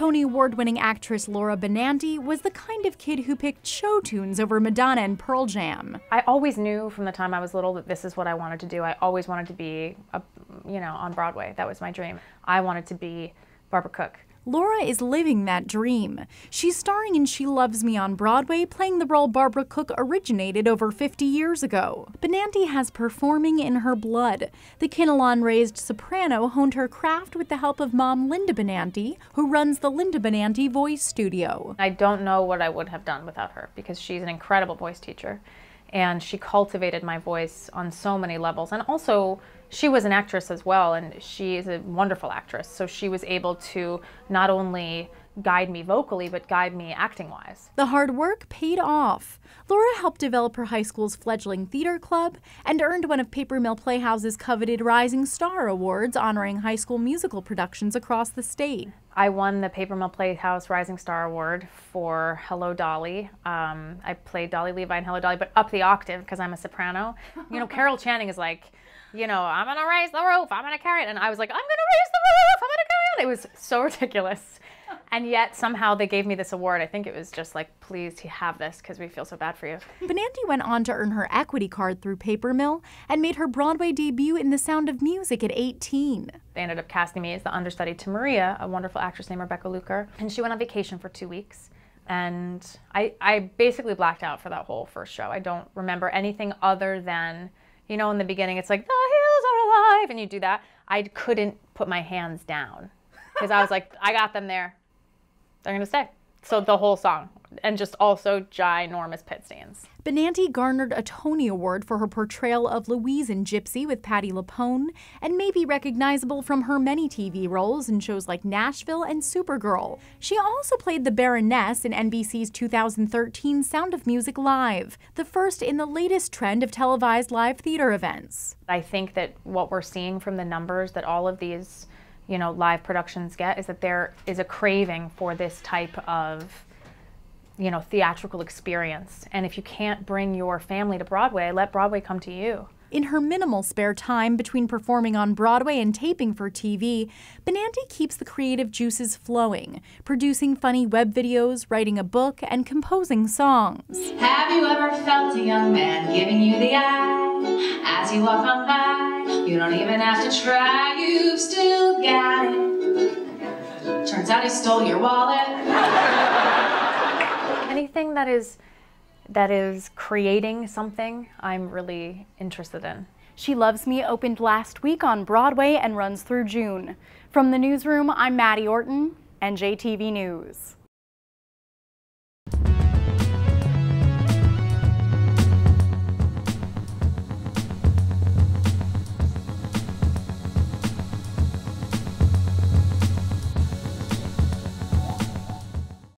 Tony Award-winning actress Laura Benanti was the kind of kid who picked show tunes over Madonna and Pearl Jam. I always knew from the time I was little that this is what I wanted to do. I always wanted to be, on Broadway. That was my dream. I wanted to be Barbara Cook. Laura is living that dream. She's starring in She Loves Me on Broadway, playing the role Barbara Cook originated over 50 years ago. Benanti has performing in her blood. The Kinnelon-raised soprano honed her craft with the help of mom Linda Benanti, who runs the Linda Benanti Voice Studio. I don't know what I would have done without her, because she's an incredible voice teacher, and she cultivated my voice on so many levels. And also, she was an actress as well, and she is a wonderful actress, so she was able to not only guide me vocally, but guide me acting-wise. The hard work paid off. Laura helped develop her high school's fledgling theater club and earned one of Paper Mill Playhouse's coveted Rising Star Awards, honoring high school musical productions across the state. I won the Paper Mill Playhouse Rising Star Award for Hello, Dolly. I played Dolly Levi in Hello, Dolly, but up the octave because I'm a soprano. You know, Carol Channing is like, you know, I'm gonna raise the roof, I'm gonna carry it. And I was like, I'm gonna raise the roof, I'm gonna carry it. It was so ridiculous. And yet somehow they gave me this award. I think it was just like, please have this because we feel so bad for you. Benanti went on to earn her equity card through Paper Mill and made her Broadway debut in The Sound of Music at 18. They ended up casting me as the understudy to Maria, a wonderful actress named Rebecca Luker. And she went on vacation for 2 weeks. And I basically blacked out for that whole first show. I don't remember anything other than, you know, in the beginning, it's like, the hills are alive, and you do that. I couldn't put my hands down, because I was like, I got them there. They're gonna stay. So the whole song, and just also ginormous pit stands. Benanti garnered a Tony Award for her portrayal of Louise in Gypsy with Patti LuPone, and may be recognizable from her many TV roles in shows like Nashville and Supergirl. She also played the Baroness in NBC's 2013 Sound of Music Live, the first in the latest trend of televised live theater events. I think that what we're seeing from the numbers that all of these, you know, live productions get is that there is a craving for this type of, you know, theatrical experience. And if you can't bring your family to Broadway, let Broadway come to you. In her minimal spare time between performing on Broadway and taping for TV, Benanti keeps the creative juices flowing, producing funny web videos, writing a book, and composing songs. Have you ever felt a young man giving you the eye as you walk on by? You don't even have to try, you've still got it. Turns out he stole your wallet. Anything that is creating something, I'm really interested in. She Loves Me opened last week on Broadway and runs through June. From the newsroom, I'm Maddie Orton, NJTV News.